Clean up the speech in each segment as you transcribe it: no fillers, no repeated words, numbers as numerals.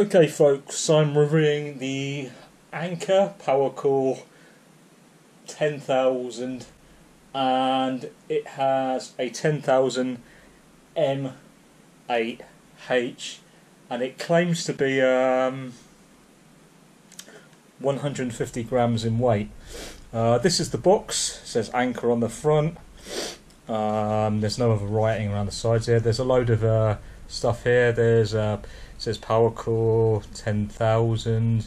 Okay folks, I'm reviewing the Anker PowerCore 10,000, and it has a 10,000 M8H, and it claims to be 150 grams in weight. This is the box. It says Anker on the front. There's no other writing around the sides here. There's a load of stuff here. There's it says PowerCore 10,000,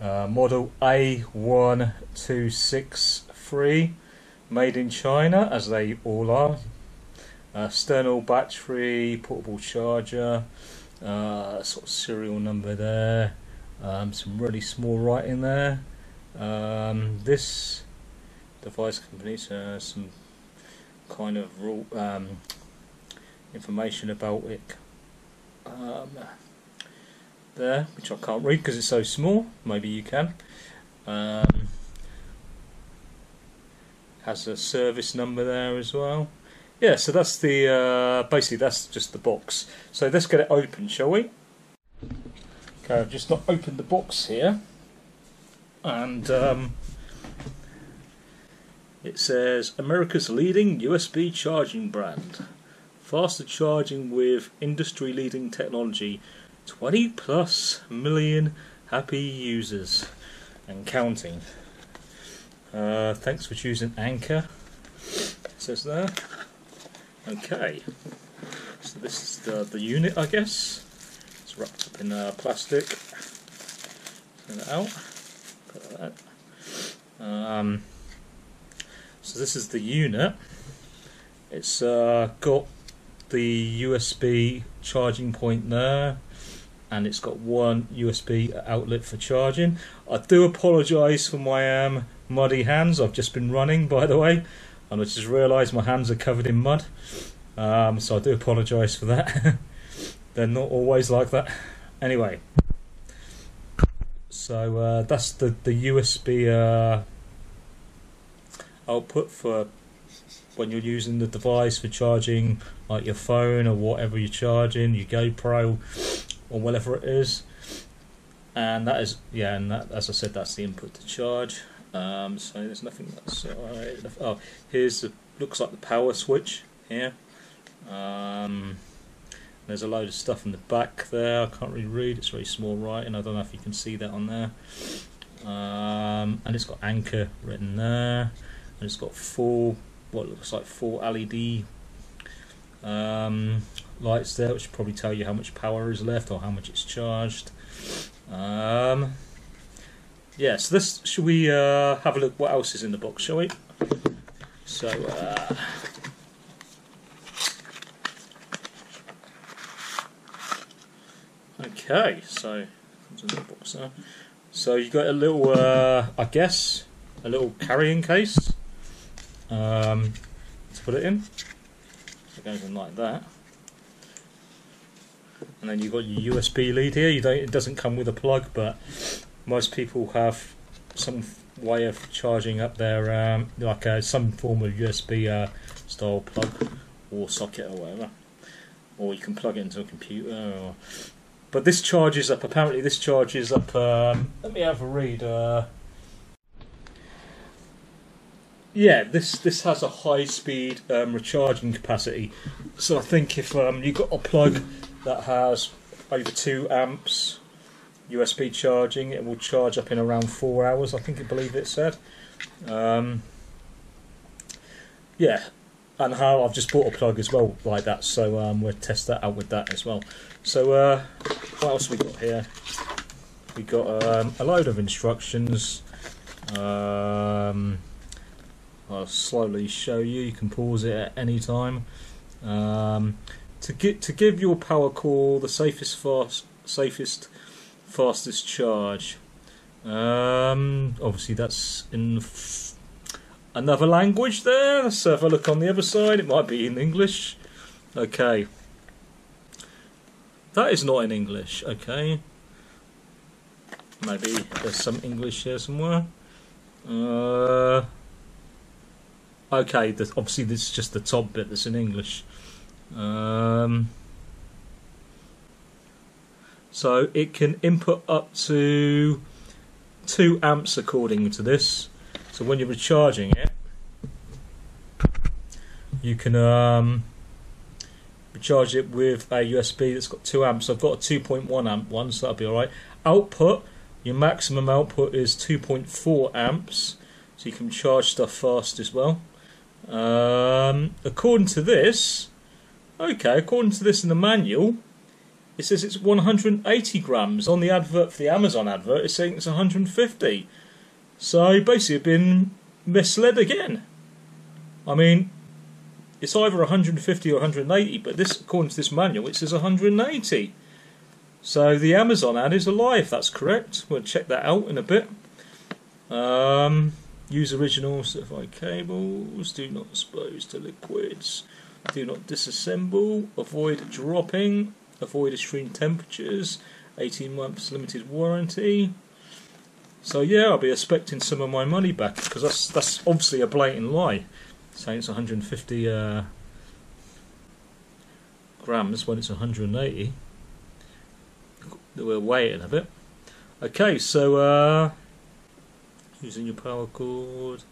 model A1263, made in China, as they all are. External battery, portable charger, sort of serial number there, some really small writing there. This device contains some kind of information about it. There, which I can't read because it's so small. Maybe you can. Has a service number there as well. Yeah, so that's the basically that's just the box. So let's get it open, shall we? Okay, I've just not opened the box here, and it says America's leading USB charging brand, faster charging with industry-leading technology. 20+ million happy users and counting. Thanks for choosing Anker, it says there. Okay, so this is the unit, I guess. It's wrapped up in plastic. Turn it out. Put that. So this is the unit. It's got the USB charging point there, and it's got one USB outlet for charging. I do apologise for my muddy hands. I've just been running, by the way, and I just realised my hands are covered in mud. So I do apologise for that. They're not always like that. Anyway, so that's the USB output for when you're using the device for charging, like your phone or whatever you're charging, your GoPro, or whatever it is. And that is, yeah, and that, as I said, that's the input to charge. So there's nothing that's oh, here's the, looks like the power switch here. There's a load of stuff in the back there. I can't really read, it's very small writing. I don't know if you can see that on there. And it's got Anker written there, and it's got four, what looks like four LED lights there, which probably tell you how much power is left or how much it's charged. Yeah, so this, should we have a look what else is in the box, shall we? So okay, so comes in the box there. So you got a little I guess a little carrying case to put it in. It goes in like that. And then you've got your USB lead here. You don't, it doesn't come with a plug, but most people have some way of charging up their like some form of USB style plug or socket or whatever, or you can plug it into a computer. Or, but this charges up. Apparently, this charges up. Let me have a read. Yeah, this has a high speed recharging capacity. So I think if you've got a plug that has over 2 amps USB charging, it will charge up in around 4 hours, I think, I believe it said. Yeah, and how I've just bought a plug as well like that, so we'll test that out with that as well. So what else we got here? We got a load of instructions. I'll slowly show you. You can pause it at any time. To give your PowerCore the safest, fastest charge. Obviously, that's in another language there. Let's have a look on the other side. It might be in English. Okay, that is not in English. Okay, maybe there's some English here somewhere. Okay, obviously this is just the top bit that's in English. So it can input up to 2 amps according to this. So when you're recharging it, you can recharge it with a USB that's got 2 amps. So I've got a 2.1 amp one, so that'll be alright. Output, your maximum output is 2.4 amps, so you can charge stuff fast as well. According to this, according to this in the manual, it says it's 180 grams. On the advert for the Amazon advert, it's saying it's 150. So basically, I've been misled again. I mean, it's either 150 or 180, but this, according to this manual, it says 180. So the Amazon ad is a lie, if that's correct. We'll check that out in a bit. Use original certified cables. Do not expose to liquids. Do not disassemble. Avoid dropping. Avoid extreme temperatures. 18 months limited warranty. So yeah, I'll be expecting some of my money back, because that's obviously a blatant lie, saying it's 150 grams when it's 180. We're waiting a bit. Okay, so using your power cord,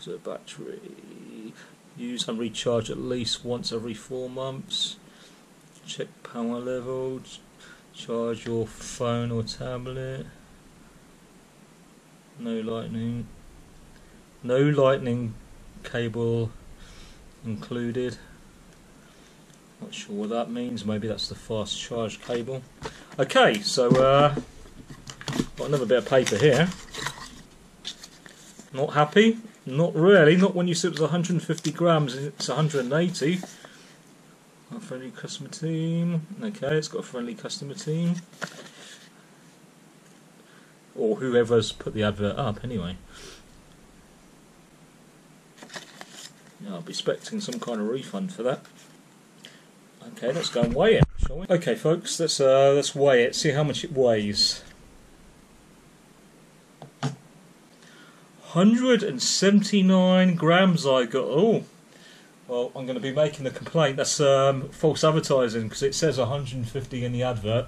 so battery, use and recharge at least once every 4 months. Check power level. Charge your phone or tablet. No lightning. No lightning cable included. Not sure what that means. Maybe that's the fast charge cable. Okay, so got another bit of paper here. Not happy. Not really. Not when you said it was 150 grams and it's 180. A friendly customer team. Okay, it's got a friendly customer team. Or whoever's put the advert up, anyway. I'll be expecting some kind of refund for that. Okay, let's go and weigh it, shall we? Okay, folks, let's weigh it. See how much it weighs. 179 grams I got. Oh, well, I'm going to be making the complaint. That's false advertising, because it says 150 in the advert.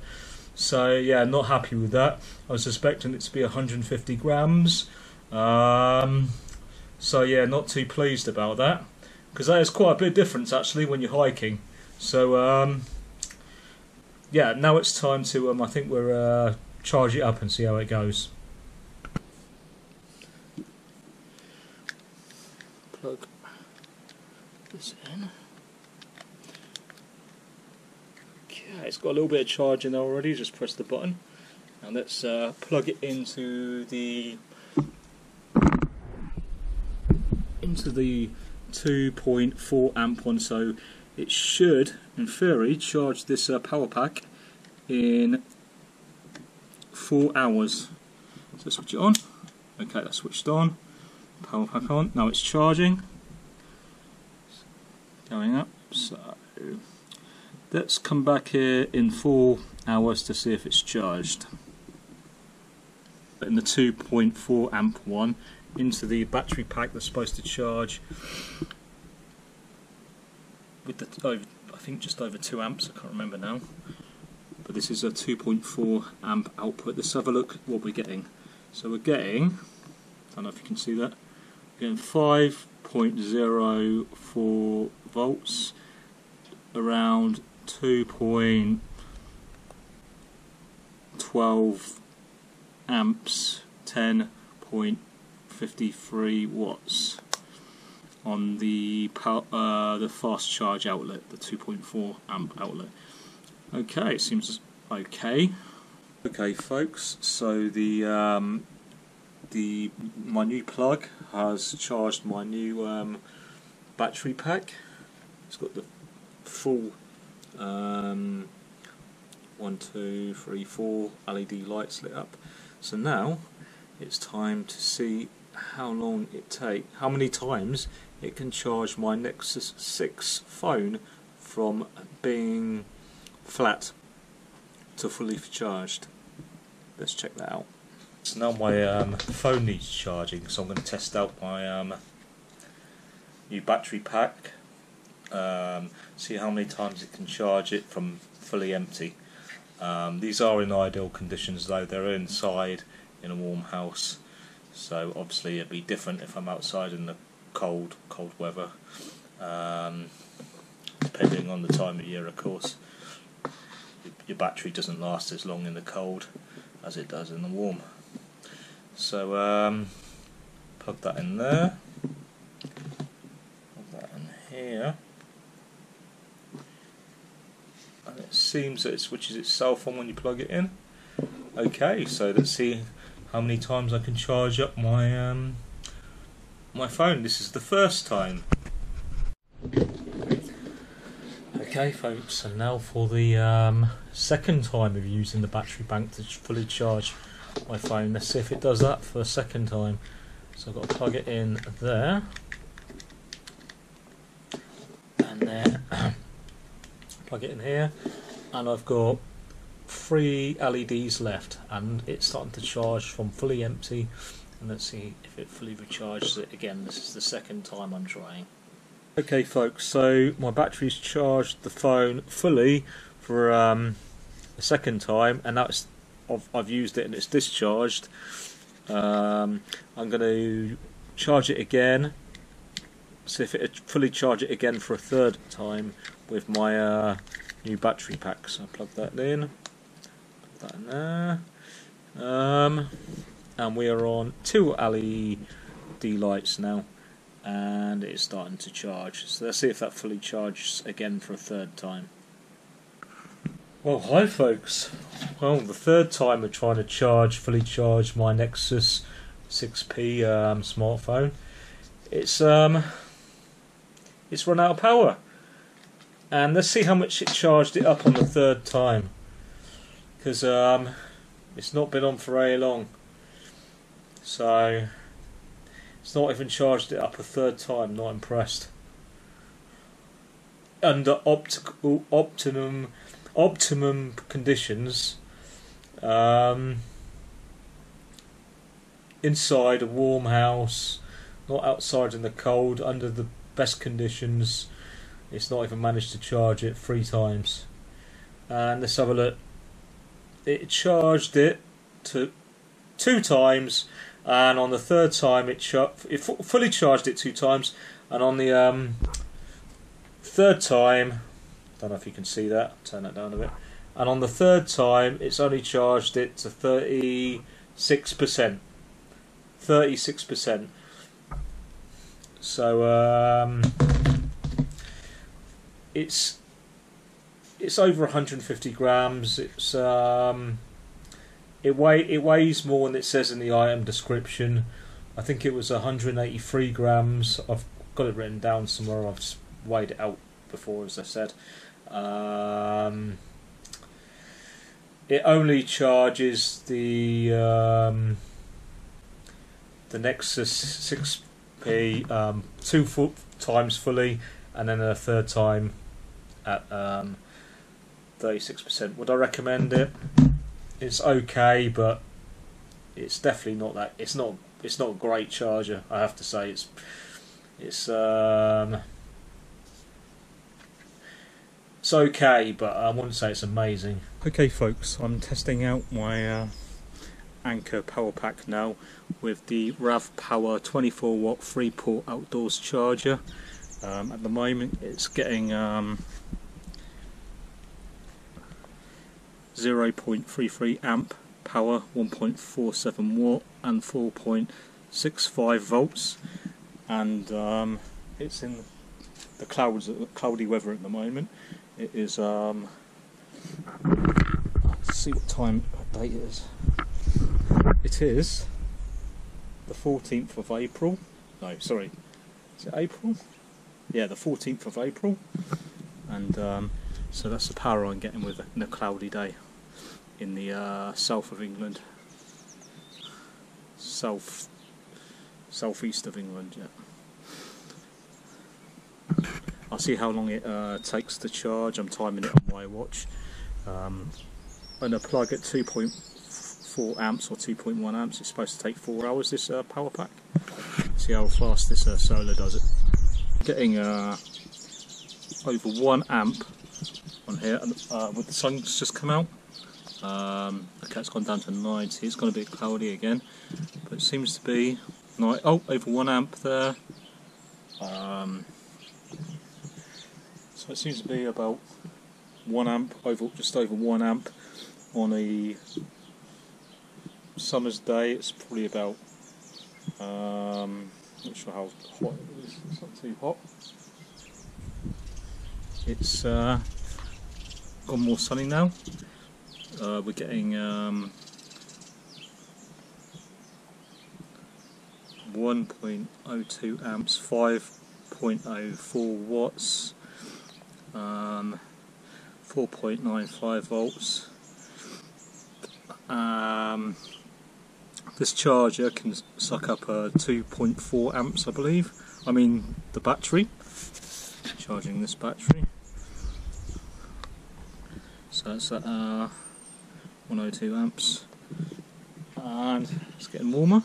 So yeah, not happy with that. I was expecting it to be 150 grams. So yeah, not too pleased about that, because that is quite a bit of difference actually when you're hiking. So yeah, now it's time to I think we're charge it up and see how it goes. Plug this in. Okay, it's got a little bit of charge in there already. Just press the button, and let's plug it into the 2.4 amp one. So it should, in theory, charge this power pack in 4 hours. So switch it on. Okay, that's switched on. Power pack on. Now it's charging. It's going up. So let's come back here in 4 hours to see if it's charged. Putting the 2.4 amp one into the battery pack that's supposed to charge with the I think just over 2 amps. I can't remember now, but this is a 2.4 amp output. Let's have a look what we're getting. So we're getting, I don't know if you can see that, we're getting 5.04 volts, around 2.12 amps, 10.53 watts on the fast charge outlet, the 2.4 amp outlet. Okay, it seems okay. Okay, folks. So the my new plug has charged my new battery pack. It's got the full 4 LED lights lit up. So now it's time to see how long it takes, how many times it can charge my Nexus 6 phone from being flat to fully charged. Let's check that out. So now my phone needs charging, so I'm going to test out my new battery pack, see how many times it can charge it from fully empty. These are in ideal conditions though, they're inside in a warm house, so obviously it'd be different if I'm outside in the cold weather, depending on the time of year of course. Your battery doesn't last as long in the cold as it does in the warm. So plug that in there, plug that in here, and it seems that it switches itself on when you plug it in. Okay, so let's see how many times I can charge up my my phone. This is the first time. Okay folks, so now for the second time of using the battery bank to fully charge my phone. Let's see if it does that for a second time. So I've got to plug it in there, and then plug it in here, and I've got 3 LEDs left, and it's starting to charge from fully empty. And let's see if it fully recharges it again. This is the second time I'm trying. Okay folks, so my battery's charged the phone fully for a second time, and that's I've used it and it's discharged. I'm going to charge it again, see if it fully charge it again for a third time with my new battery pack. So I plug that in, put that in there, and we are on 2 LED lights now, and it's starting to charge. So let's see if that fully charges again for a third time. Well, hi folks. Well, the third time we're trying to fully charge my Nexus 6P smartphone. It's run out of power. And let's see how much it charged it up on the third time, because it's not been on for very long. So it's not even charged it up a third time. Not impressed. Under optimum conditions, inside a warm house, not outside in the cold, under the best conditions, it's not even managed to charge it 3 times. And let's have a look. It charged it to 2 times. And on the third time, it fully charged it 2 times, and on the third time, don't know if you can see that. I'll turn that down a bit. And on the third time, it's only charged it to 36%. 36%. So it's over 150 grams. It's It weighs more than it says in the item description. I think it was 183 grams. I've got it written down somewhere. I've weighed it out before, as I said. It only charges the Nexus 6P 2 times fully, and then a third time at 36%. Would I recommend it? It's okay, but it's definitely not that. It's not a great charger, I have to say. It's okay, but I wouldn't say it's amazing. Okay, folks, I'm testing out my Anker power pack now with the RAV Power 24-watt 3-port outdoors charger. At the moment, it's getting 0.33 amp power, 1.47 watt and 4.65 volts, and it's in the clouds, cloudy weather at the moment. It is let's see what time of day it is. It is the 14th of April. No, sorry, is it April? Yeah, the 14th of April, and so that's the power I'm getting with a cloudy day in the south of England, southeast of England. Yeah. I'll see how long it takes to charge. I'm timing it on my watch. I'm gonna plug at 2.4 amps or 2.1 amps. It's supposed to take 4 hours. This power pack. See how fast this solar does it. Getting over 1 amp on here, and with the sun's just come out, Okay, it's gone down to 90, it's gone a bit cloudy again, but it seems to be, oh, over 1 amp there, so it seems to be about 1 amp, just over 1 amp on a summer's day. It's probably about, not sure how hot it is, it's not too hot, it's gone more sunny now. We're getting 1.02 amps, 5.04 watts, 4.95 volts. This charger can suck up 2.4 amps, I believe. I mean the battery, charging this battery. So that's at 102 amps, and it's getting warmer.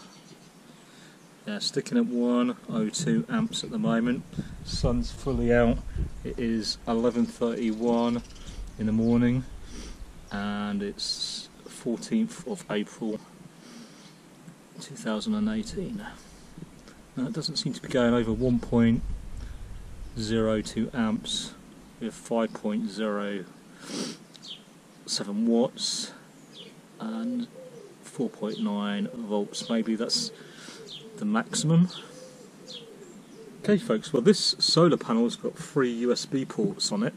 Yeah, sticking at 102 amps at the moment. Sun's fully out. It is 11:31 in the morning, and it's 14th of April 2018. Now it doesn't seem to be going over 1.02 amps. We have 5.07 watts. And 4.9 volts, maybe that's the maximum. Okay folks, well this solar panel's got 3 USB ports on it,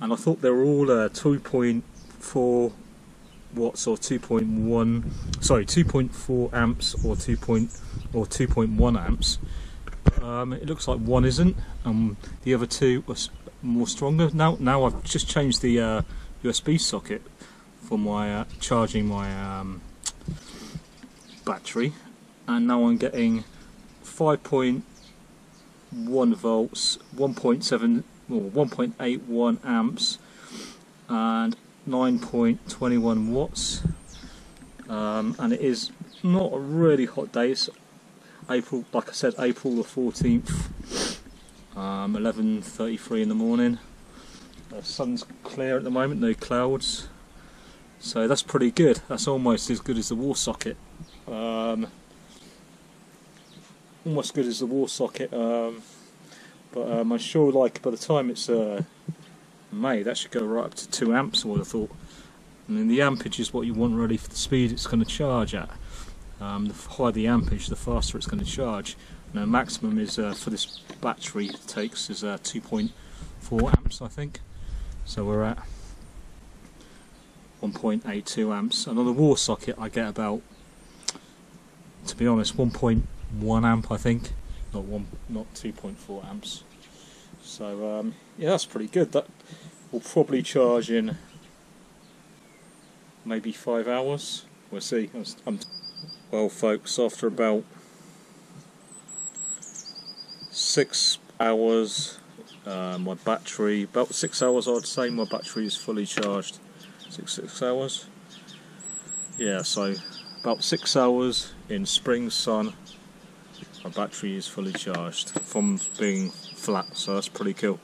and I thought they were all 2.4 watts or 2.1, sorry, 2.4 amps or 2.1 amps. It looks like one isn't, the other two are more stronger. Now I've just changed the USB socket for my charging my battery, and now I'm getting 5.1 volts, 1.7 or 1.81 amps, and 9.21 watts. And it is not a really hot day. It's April, like I said, April the 14th, 11:33 in the morning. The sun's clear at the moment, no clouds. So that's pretty good. That's almost as good as the wall socket. Almost good as the wall socket. But I'm sure, like, by the time it's May, that should go right up to 2 amps, I would have thought. And then the ampage is what you want really for the speed it's going to charge at. The higher the ampage, the faster it's going to charge. And the maximum is for this battery it takes is 2.4 amps, I think. So we're at 1.82 amps, and on the wall socket I get about, to be honest, 1.1 amp I think, not 2.4 amps. So yeah, that's pretty good. That will probably charge in maybe 5 hours. We'll see. Well, folks, after about 6 hours, my battery, about 6 hours I'd say, my battery is fully charged. 6 hours, yeah, so about 6 hours in spring sun my battery is fully charged from being flat, so that's pretty cool.